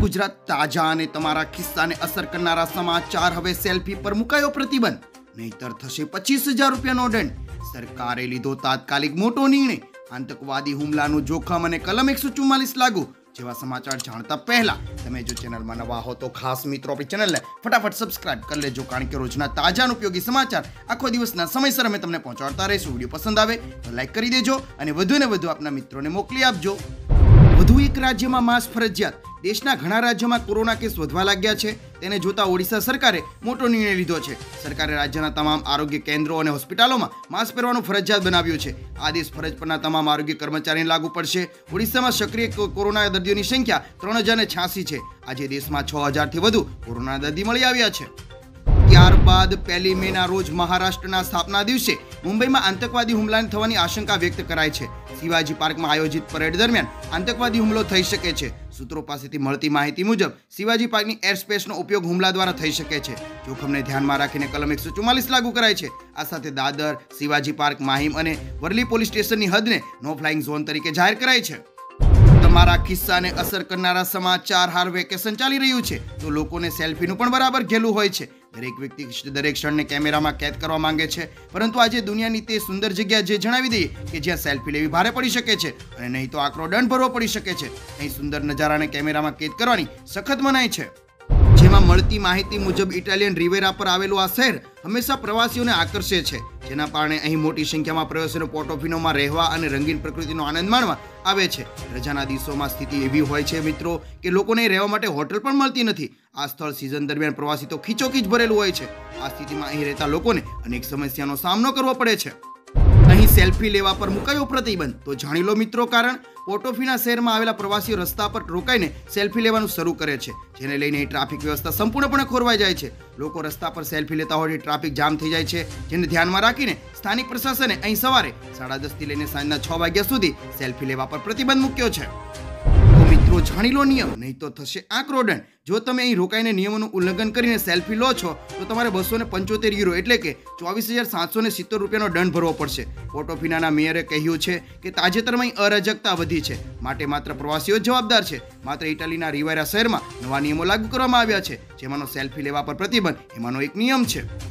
ગુજરાત તાજા અને તમારા ખિસ્સાને અસર કરનારા સમાચાર હવે સેલ્ફી પર મુકાયો પ્રતિબંધ, નહીતર થશે 25,000 રૂપિયાનો દંડ। સરકારે લીધો તાત્કાલિક મોટો નિર્ણય, આતંકવાદી હુમલાનું જોખમ અને કલમ 144 લાગુ। જેવા સમાચાર જાણતા પહેલા તમે જો ચેનલમાં નવા હો તો ખાસ મિત્રો આપણી ચેનલને ફટાફટ સબસ્ક્રાઇબ કરી લેજો, કારણ કે રોજના તાજા અને ઉપયોગી સમાચાર આખો દિવસના સમયસર અમે તમને પહોંચાડતા રહીશું। વિડીયો પસંદ આવે તો લાઇક કરી દેજો અને વધુને વધુ આપના મિત્રોને મોકલી આપજો। વધુ એક રાજ્યમાં માસ્ક ફરજિયાત। देशना घणा राज्यों में कोरोना केस वधवा लाग्या छे, तेने जोता ओडिशा सरकारे मोटो निर्णय लीधो छे। सरकारे राज्यना तमाम आरोग्य केन्द्रों और होस्पिटलों में मास्क पहेरवानुं फरजियात बनाव्युं छे। आदेश फरज परना तमाम आरोग्य कर्मचारीने लागू पड़शे। ओडिशा में सक्रिय कोरोना दर्दीओनी संख्या 3086 छे। आजे देश में 6000 थी वधु कोरोना दर्दी मळी आव्या छे। ત્યારબાદ 1 મેના રોજ મહારાષ્ટ્રના સ્થાપના દિવસે મુંબઈમાં આતંકવાદી હુમલાની થવાની આશંકા વ્યક્ત કરાઈ છે। શિવાજી પાર્કમાં આયોજિત પરેડ દરમિયાન આતંકવાદી હુમલો થઈ શકે છે। સૂત્રો પાસેથી મળતી માહિતી મુજબ શિવાજી પાર્કની એર સ્પેસનો ઉપયોગ હુમલા દ્વારા થઈ શકે છે। જોખમને ધ્યાનમાં રાખીને કલમ 144 લાગુ કરાઈ છે। આ સાથે દાદર, શિવાજી પાર્ક, માહિમ અને વરલી પોલીસ સ્ટેશનની હદને નો ફ્લાઇંગ ઝોન તરીકે જાહેર કરાઈ છે। તમારા ખિસ્સાને અસર કરનારા સમાચાર। હાલ વેકેશન ચાલી રહ્યું છે તો લોકોને સેલ્ફીનું પણ બરાબર ઘેલું હોય છે। દરેક વ્યક્તિ દરેક ક્ષણને કેમેરામાં કેદ કરવા માંગે છે, પરંતુ આજે દુનિયાની તે સુંદર જગ્યા જે જણાવી દઈએ કે જ્યાં સેલ્ફી લેવી ભારે પડી શકે છે અને નહીં તો આકરો દંડ ભરવો પડી શકે છે। અહીં સુંદર નજારાને કેમેરામાં કેદ કરવાની સખત મનાઈ છે। જેમાં મળતી માહિતી મુજબ ઇટાલિયન રિવેરા પર આવેલું આ શહેર હંમેશા પ્રવાસીઓને આકર્ષે છે, જેના કારણે અહીં મોટી સંખ્યામાં પ્રવાસીઓ પોર્ટોફિનોમાં રહેવા અને રંગીન પ્રકૃતિનો આનંદ માણવા આવે છે। રજાના દિવસોમાં સ્થિતિ એવી હોય છે મિત્રો કે લોકોને રહેવા માટે હોટલ પણ મળતી નથી। આ સ્થળ સિઝન દરમિયાન પ્રવાસી તો ખીચોખીચ ભરેલું હોય છે। આ સ્થિતિમાં અહીં રહેતા લોકોને અનેક સમસ્યાનો સામનો કરવો પડે છે। અહીં સેલ્ફી લેવા પર મુકાયો પ્રતિબંધ, તો જાણી લો મિત્રો કારણ। પોર્ટોફિનો શહેરમાં આવેલા પ્રવાસીઓ રસ્તા પર રોકાઈને સેલ્ફી લેવાનું શરૂ કરે છે, જેને લઈને ટ્રાફિક વ્યવસ્થા સંપૂર્ણપણે ખોરવાઈ જાય છે। લોકો રસ્તા પર સેલ્ફી લેતા હોય ટ્રાફિક જામ થઈ જાય છે, જેને ધ્યાનમાં રાખીને સ્થાનિક પ્રશાસને અહીં સવારે 10:30 લઈને સાંજના 6 વાગ્યા સુધી સેલ્ફી લેવા પર પ્રતિબંધ મૂક્યો છે। તો મિત્રો જાણી લો નિયમ, નહીં તો થશે આકરો દંડ। જો તમે અહીં રોકાઈને નિયમોનું ઉલ્લંઘન કરીને સેલ્ફી લો છો તો તમારે 275 યુરો એટલે કે 24,770 રૂપિયાનો દંડ ભરવો પડશે। પોર્ટોફિનોના મેયરે કહ્યું છે કે તાજેતરમાં અહીં અરાજકતા વધી છે, માટે માત્ર પ્રવાસીઓ જ જવાબદાર છે। માત્ર ઇટાલીના રિવેરા શહેરમાં નવા નિયમો લાગુ કરવામાં આવ્યા છે, જેમાંનો સેલ્ફી લેવા પર પ્રતિબંધ એમાંનો એક નિયમ છે।